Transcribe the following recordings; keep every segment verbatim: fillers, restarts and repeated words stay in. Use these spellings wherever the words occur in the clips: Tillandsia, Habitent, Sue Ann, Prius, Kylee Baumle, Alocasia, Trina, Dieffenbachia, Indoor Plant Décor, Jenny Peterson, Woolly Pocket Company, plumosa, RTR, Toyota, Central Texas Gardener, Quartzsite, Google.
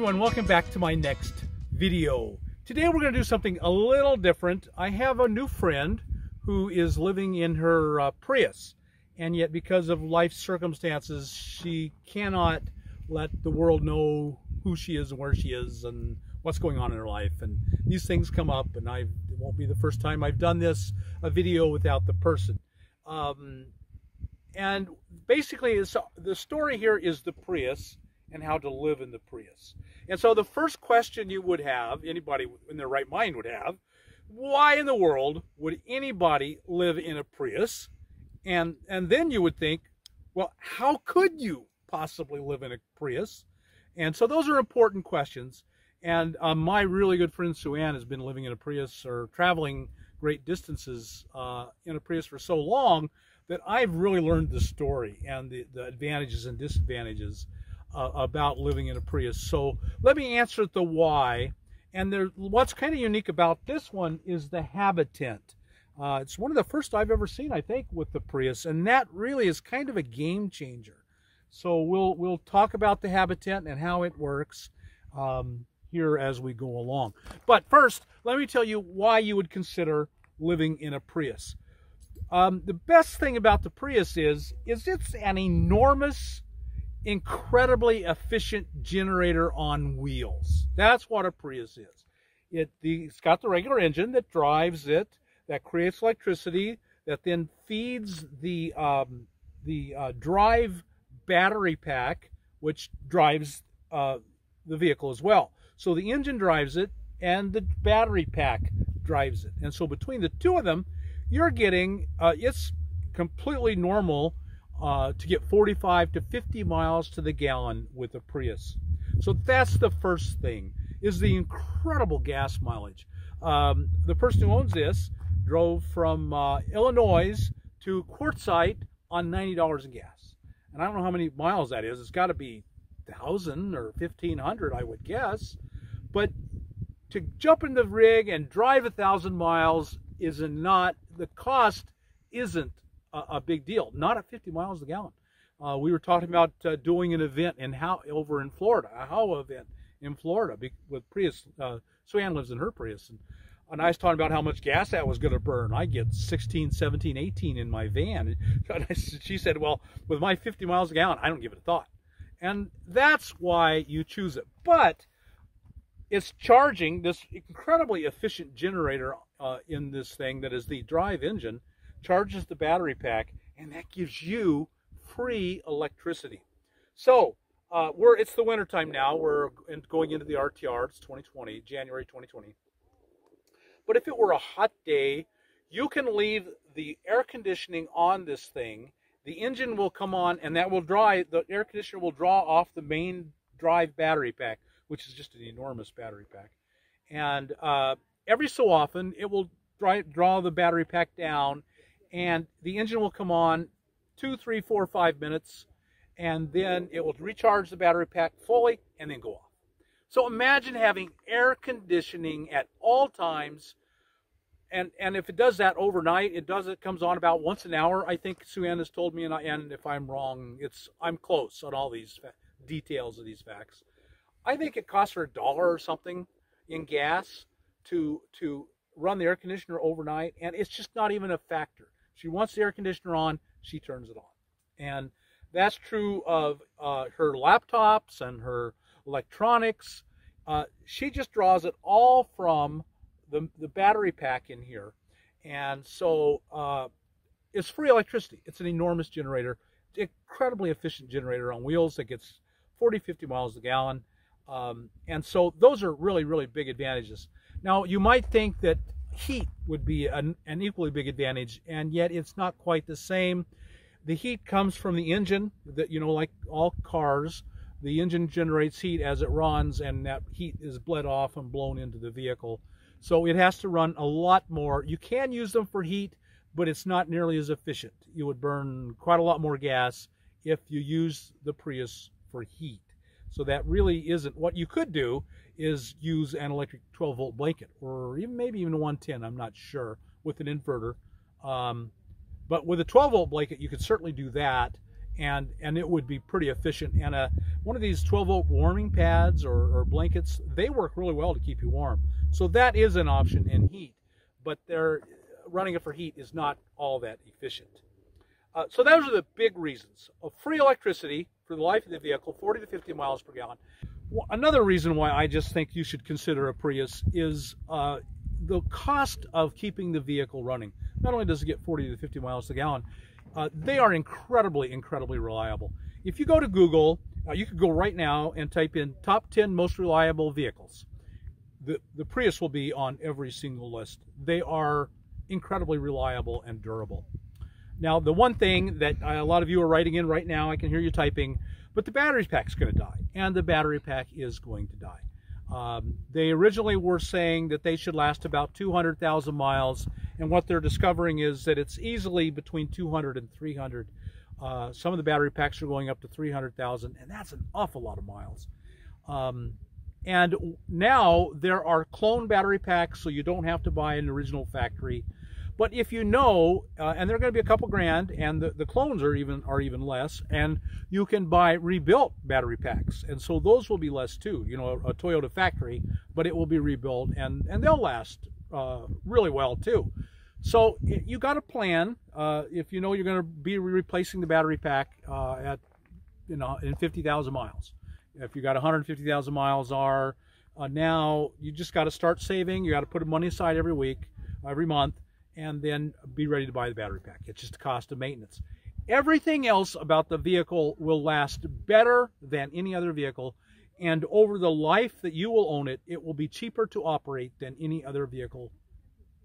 everyone, welcome back to my next video. Today we're going to do something a little different. I have a new friend who is living in her uh, Prius, and yet because of life circumstances she cannot let the world know who she is and where she is and what's going on in her life, and these things come up, and I it won't be the first time I've done this a video without the person. Um, and basically it's, the story here is the Prius and how to live in the Prius. And so the first question you would have, anybody in their right mind would have, why in the world would anybody live in a Prius? And, and then you would think, well, how could you possibly live in a Prius? And so those are important questions. And uh, my really good friend Sue Ann has been living in a Prius, or traveling great distances uh, in a Prius for so long that I've really learned the story and the, the advantages and disadvantages Uh, about living in a Prius. So let me answer the why. And there, what's kind of unique about this one is the Habitent. Uh, it's one of the first I've ever seen, I think, with the Prius, and that really is kind of a game changer. So we'll we'll talk about the Habitent and how it works um, here as we go along. But first, let me tell you why you would consider living in a Prius. Um, the best thing about the Prius is is it's an enormous, incredibly efficient generator on wheels. That's what a Prius is. It, the, it's got the regular engine that drives it, that creates electricity, that then feeds the, um, the uh, drive battery pack, which drives uh, the vehicle as well. So the engine drives it, and the battery pack drives it. And so between the two of them, you're getting, uh, it's completely normal Uh, to get forty-five to fifty miles to the gallon with a Prius. So that's the first thing, is the incredible gas mileage. Um, the person who owns this drove from uh, Illinois to Quartzsite on ninety dollars in gas. And I don't know how many miles that is. It's got to be one thousand or fifteen hundred, I would guess. But to jump in the rig and drive one thousand miles is not, the cost isn't a big deal, not at fifty miles a gallon. Uh, we were talking about uh, doing an event in how over in Florida, a how event in Florida with Prius. Uh, Sue Ann lives in her Prius, and, and I was talking about how much gas that was going to burn. I get sixteen, seventeen, eighteen in my van. And I, she said, "Well, with my fifty miles a gallon, I don't give it a thought." And that's why you choose it. But it's charging this incredibly efficient generator uh, in this thing that is the drive engine. Charges the battery pack, and that gives you free electricity. So uh, we're it's the winter time now. We're going into the R T R. It's twenty twenty, January twenty twenty. But if it were a hot day, you can leave the air conditioning on this thing. The engine will come on, and that will dry. The air conditioner will draw off the main drive battery pack, which is just an enormous battery pack. And uh, every so often, it will dry, draw the battery pack down, and the engine will come on two, three, four, five minutes, and then it will recharge the battery pack fully and then go off. So imagine having air conditioning at all times, and, and if it does that overnight, it does it comes on about once an hour, I think Sue Ann has told me, and, I, and if I'm wrong, it's I'm close on all these details of these facts. I think it costs her a dollar or something in gas to, to run the air conditioner overnight, and it's just not even a factor. She wants the air conditioner on, she turns it on. And that's true of uh, her laptops and her electronics. Uh, she just draws it all from the, the battery pack in here. And so uh, it's free electricity. It's an enormous generator, incredibly efficient generator on wheels that gets forty, fifty miles a gallon. Um, and so those are really, really big advantages. Now, you might think that heat would be an, an equally big advantage, and yet it's not quite the same. The heat comes from the engine. That, you know, like all cars, the engine generates heat as it runs, and that heat is bled off and blown into the vehicle. So it has to run a lot more. You can use them for heat, but it's not nearly as efficient. You would burn quite a lot more gas if you use the Prius for heat. So that really isn't what you could do. Is use an electric twelve volt blanket, or even maybe even a one ten, I'm not sure, with an inverter. Um, but with a twelve volt blanket, you could certainly do that, and and it would be pretty efficient. And a, one of these twelve volt warming pads or, or blankets, they work really well to keep you warm. So that is an option in heat, but they're, running it for heat is not all that efficient. Uh, so those are the big reasons of free electricity for the life of the vehicle, forty to fifty miles per gallon. Well, another reason why I just think you should consider a Prius is uh, the cost of keeping the vehicle running. Not only does it get forty to fifty miles per gallon, uh, they are incredibly, incredibly reliable. If you go to Google, uh, you could go right now and type in top ten most reliable vehicles. The, the Prius will be on every single list. They are incredibly reliable and durable. Now, the one thing that a lot of you are writing in right now, I can hear you typing, but the battery pack's going to die, and the battery pack is going to die. Um, they originally were saying that they should last about two hundred thousand miles, and what they're discovering is that it's easily between two hundred and three hundred. Uh, some of the battery packs are going up to three hundred thousand, and that's an awful lot of miles. Um, and now there are clone battery packs, so you don't have to buy an original factory. But if you know, uh, and they're going to be a couple grand, and the, the clones are even are even less, and you can buy rebuilt battery packs, and so those will be less too. You know, a, a Toyota factory, but it will be rebuilt, and and they'll last uh, really well too. So you got a plan. Uh, if you know you're going to be replacing the battery pack uh, at you know in fifty thousand miles, if you got one hundred fifty thousand miles are uh, now, you just got to start saving. You got to put money aside every week, every month. And then be ready to buy the battery pack. It's just the cost of maintenance. Everything else about the vehicle will last better than any other vehicle, and over the life that you will own it, it will be cheaper to operate than any other vehicle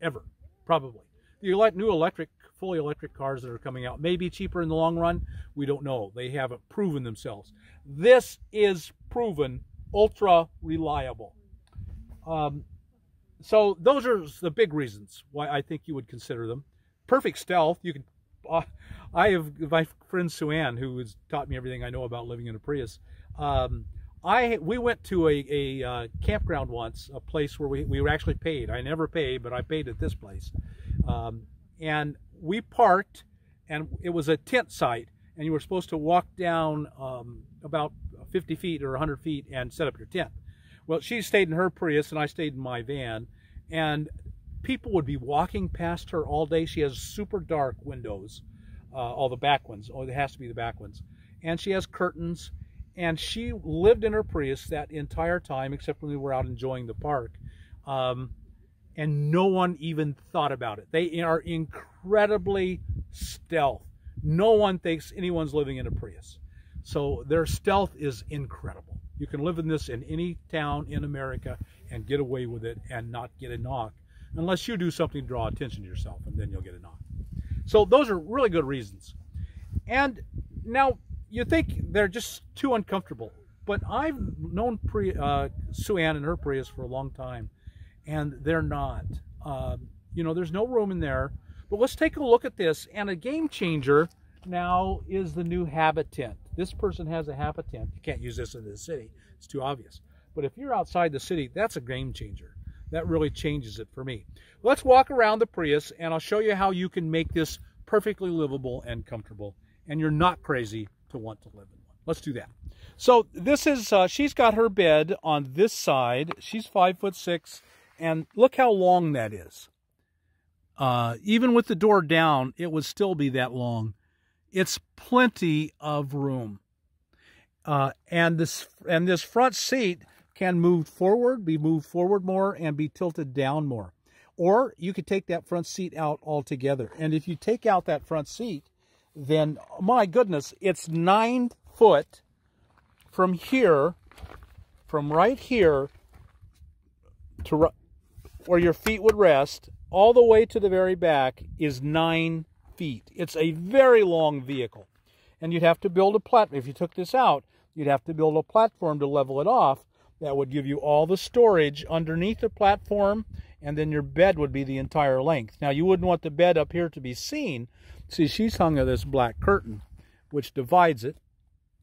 ever, probably. The new electric, fully electric cars that are coming out may be cheaper in the long run. We don't know. They haven't proven themselves. This is proven ultra reliable. Um, So those are the big reasons why I think you would consider them. Perfect stealth. You can. Uh, I have my friend Sue Ann, who has taught me everything I know about living in a Prius. Um, I we went to a, a uh, campground once, a place where we we were actually paid. I never paid, but I paid at this place, um, and we parked, and it was a tent site, and you were supposed to walk down um, about fifty feet or one hundred feet and set up your tent. Well, she stayed in her Prius and I stayed in my van, and people would be walking past her all day. She has super dark windows, uh, all the back ones. Oh, it has to be the back ones. And she has curtains, and she lived in her Prius that entire time, except when we were out enjoying the park. Um, and no one even thought about it. They are incredibly stealth. No one thinks anyone's living in a Prius. So their stealth is incredible. You can live in this in any town in America and get away with it and not get a knock, unless you do something to draw attention to yourself, and then you'll get a knock. So those are really good reasons. And now you think they're just too uncomfortable, but I've known Pri uh, Sue Ann and her Prius for a long time, and they're not. Uh, you know, there's no room in there. But let's take a look at this. And a game changer now is the new Habitent. This person has a Habitent. You can't use this in the city. It's too obvious. But if you're outside the city, that's a game changer. That really changes it for me. Let's walk around the Prius, and I'll show you how you can make this perfectly livable and comfortable, and you're not crazy to want to live in one. Let's do that. So this is, uh, she's got her bed on this side. She's five foot six, and look how long that is. Uh, even with the door down, it would still be that long. It's plenty of room, uh, and this and this front seat can move forward, be moved forward more, and be tilted down more. Or you could take that front seat out altogether. And if you take out that front seat, then my goodness, it's nine foot from here, from right here to where your feet would rest, all the way to the very back is nine. It's a very long vehicle, and you'd have to build a platform. If you took this out, you'd have to build a platform to level it off. That would give you all the storage underneath the platform, and then your bed would be the entire length. Now, you wouldn't want the bed up here to be seen. See, she's hung this black curtain, which divides it,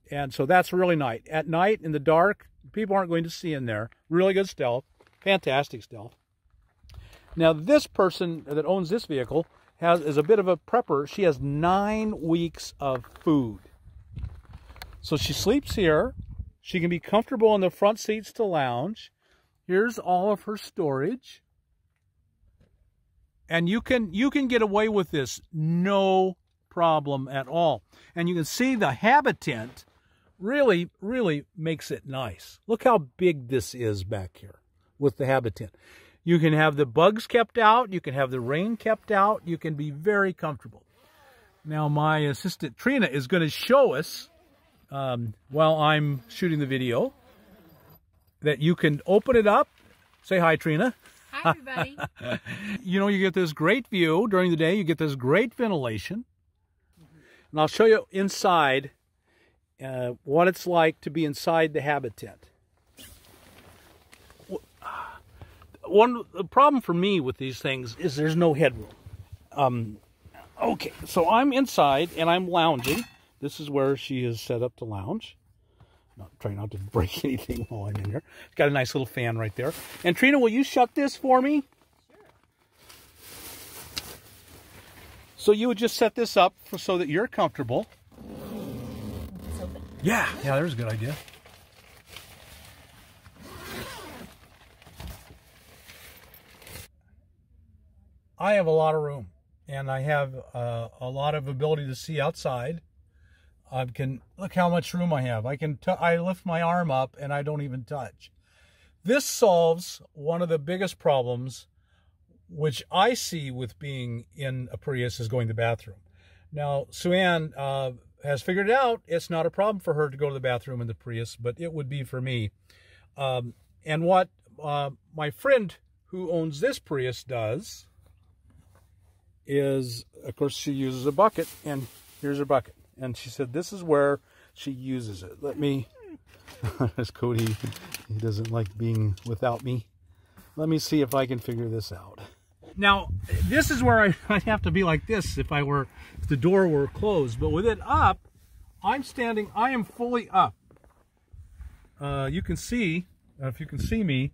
and so that's really nice. At night, in the dark, people aren't going to see in there. Really good stealth, fantastic stealth. Now, this person that owns this vehicle has, is a bit of a prepper. She has nine weeks of food. So she sleeps here. She can be comfortable in the front seats to lounge. Here's all of her storage. And you can, you can get away with this, no problem at all. And you can see the Habitent really, really makes it nice. Look how big this is back here with the Habitent. You can have the bugs kept out. You can have the rain kept out. You can be very comfortable. Now, my assistant Trina is going to show us, um, while I'm shooting the video, that you can open it up. Say hi, Trina. Hi, everybody. You know, you get this great view during the day. You get this great ventilation. And I'll show you inside uh, what it's like to be inside the Habitent. One the problem for me with these things is there's no headroom. Um, okay, so I'm inside and I'm lounging. This is where she is set up to lounge. Not trying not to break anything while I'm in here. It's got a nice little fan right there. And Trina, will you shut this for me? Sure. So you would just set this up for, so that you're comfortable. It's open. Yeah, yeah, there's a good idea. I have a lot of room, and I have uh, a lot of ability to see outside. I can look how much room I have. I can t I lift my arm up and I don't even touch. This solves one of the biggest problems which I see with being in a Prius, is going to the bathroom. Now, Sue Ann uh, has figured it out. It's not a problem for her to go to the bathroom in the Prius, but it would be for me. Um, and what uh, my friend who owns this Prius does is, of course, she uses a bucket, and here's her bucket. And she said, this is where she uses it. Let me, as Cody, he doesn't like being without me. Let me see if I can figure this out. Now, this is where I, I'd have to be like this if I were, if the door were closed. But with it up, I'm standing, I am fully up. Uh, you can see, if you can see me,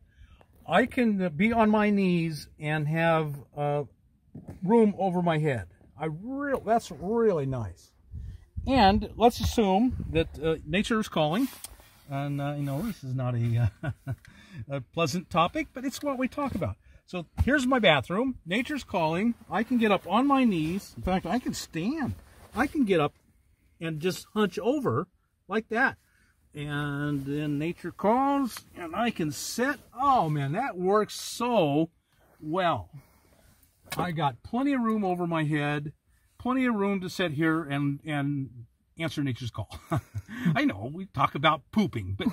I can be on my knees and have uh, room over my head. I real, that's really nice. And let's assume that uh, nature is calling, and uh, you know, this is not a, uh, a pleasant topic, but it's what we talk about. So here's my bathroom. Nature's calling. I can get up on my knees. In fact, I can stand. I can get up and just hunch over like that. And then nature calls, and I can sit. Oh, man, that works so well. I got plenty of room over my head. Plenty of room to sit here and, and answer nature's call. I know we talk about pooping, but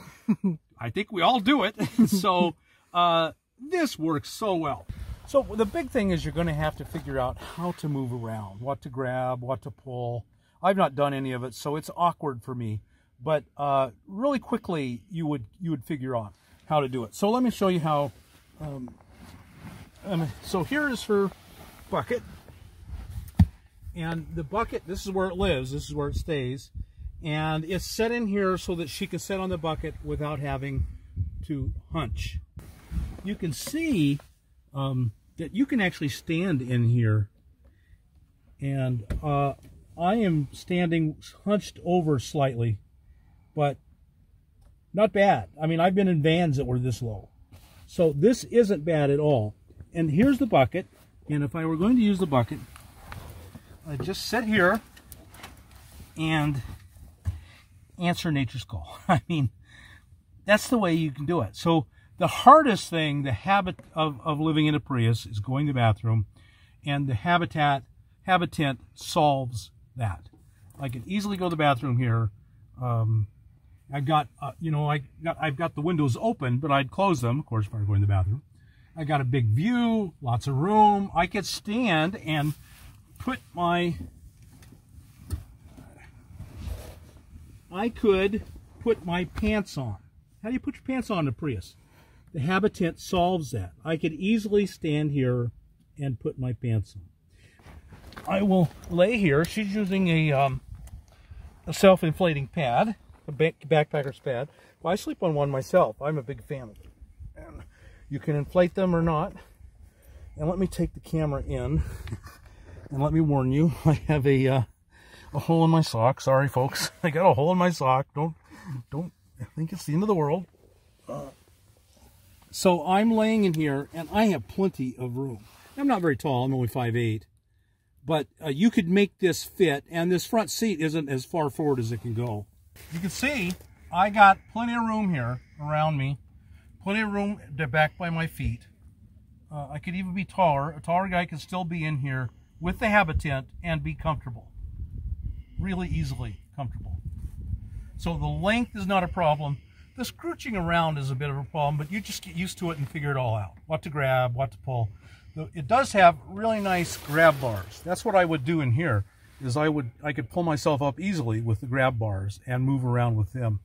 I think we all do it. So uh, this works so well. So the big thing is you're going to have to figure out how to move around, what to grab, what to pull. I've not done any of it, so it's awkward for me. But uh, really quickly, you would you would figure out how to do it. So let me show you how. Um, um, so here is her bucket. And the bucket, this is where it lives, this is where it stays, and it's set in here so that she can sit on the bucket without having to hunch. You can see um, that you can actually stand in here, and uh, I am standing hunched over slightly, but not bad. I mean, I've been in vans that were this low, so this isn't bad at all. And here's the bucket, and if I were going to use the bucket, I just sit here and answer nature's call. I mean, that's the way you can do it. So the hardest thing, the habit of, of living in a Prius, is going to the bathroom, and the habitat, Habitent solves that. I can easily go to the bathroom here. Um, I've got, uh, you know, I got, I've got the windows open, but I'd close them, of course, if I were going to the bathroom. I got a big view, lots of room. I could stand and put my, I could put my pants on. How do you put your pants on in a Prius? The Habitent solves that. I could easily stand here and put my pants on. I will lay here. She's using a, um, a self-inflating pad, a backpacker's pad. Well, I sleep on one myself. I'm a big fan of it. And you can inflate them or not. And let me take the camera in. And let me warn you, I have a, uh, a hole in my sock. Sorry, folks. I got a hole in my sock. Don't, don't, I think it's the end of the world. Uh, so I'm laying in here, and I have plenty of room. I'm not very tall. I'm only five eight. But uh, you could make this fit, and this front seat isn't as far forward as it can go. You can see I got plenty of room here around me, plenty of room to back by my feet. Uh, I could even be taller. A taller guy could still be in here with the Habitent and be comfortable. Really easily comfortable. So the length is not a problem. The scrooching around is a bit of a problem, but you just get used to it and figure it all out. What to grab, what to pull. It does have really nice grab bars. That's what I would do in here, is I would I could pull myself up easily with the grab bars and move around with them.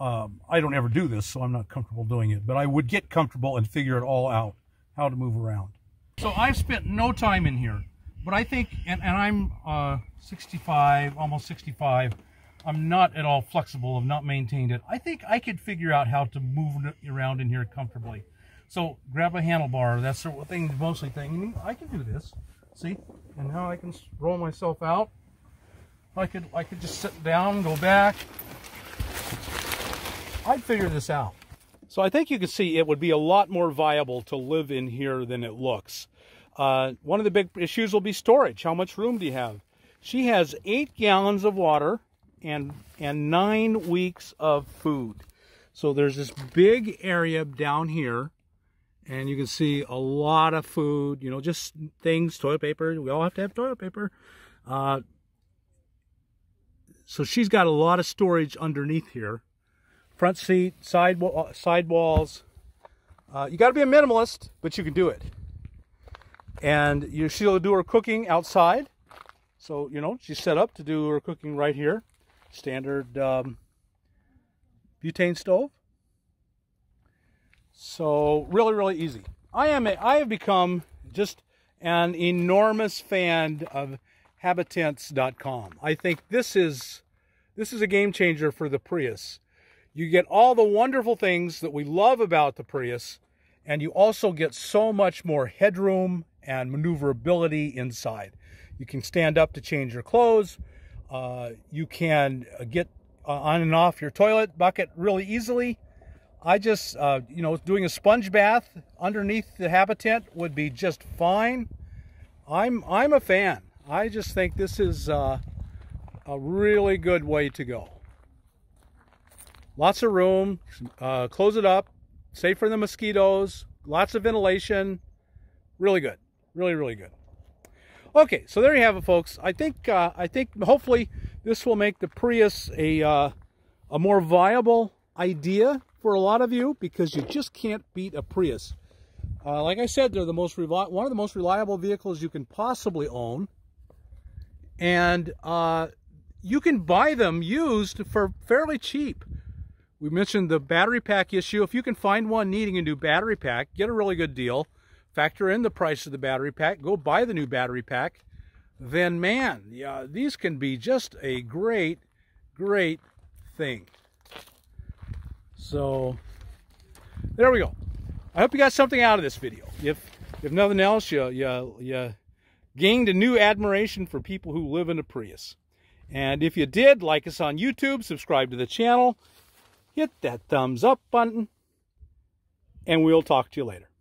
Um, I don't ever do this, so I'm not comfortable doing it, but I would get comfortable and figure it all out, how to move around. So I've spent no time in here, but I think, and, and I'm uh, sixty-five, almost sixty-five, I'm not at all flexible, I've not maintained it. I think I could figure out how to move around in here comfortably. So grab a handlebar, that sort of thing, mostly thing. I can do this, see? And now I can roll myself out. I could, I could just sit down, go back. I'd figure this out. So I think you can see it would be a lot more viable to live in here than it looks. Uh, one of the big issues will be storage. How much room do you have? She has eight gallons of water and, and nine weeks of food. So there's this big area down here, and you can see a lot of food, you know, just things, toilet paper. We all have to have toilet paper. Uh, so she's got a lot of storage underneath here. Front seat, side, side walls. Uh, you got to be a minimalist, but you can do it. And you, she'll do her cooking outside. So, you know, she's set up to do her cooking right here. Standard um, butane stove. So really, really easy. I am. A, I have become just an enormous fan of Habitents dot com. I think this is this is a game changer for the Prius. You get all the wonderful things that we love about the Prius, and you also get so much more headroom and maneuverability inside. You can stand up to change your clothes. Uh, you can get on and off your toilet bucket really easily. I just, uh, you know, doing a sponge bath underneath the Habitent would be just fine. I'm, I'm a fan. I just think this is uh, a really good way to go. Lots of room, uh, close it up, safe from the mosquitoes, lots of ventilation. Really good, really, really good. Okay, so there you have it, folks. I think, uh, I think hopefully this will make the Prius a, uh, a more viable idea for a lot of you, because you just can't beat a Prius. Uh, like I said, they're the most one of the most reliable vehicles you can possibly own, and uh, you can buy them used for fairly cheap. We mentioned the battery pack issue. If you can find one needing a new battery pack, get a really good deal. Factor in the price of the battery pack. Go buy the new battery pack. Then, man, yeah, these can be just a great, great thing. So, there we go. I hope you got something out of this video. If if nothing else, you, you, you gained a new admiration for people who live in a Prius. And if you did, like us on YouTube, subscribe to the channel, hit that thumbs up button, and we'll talk to you later.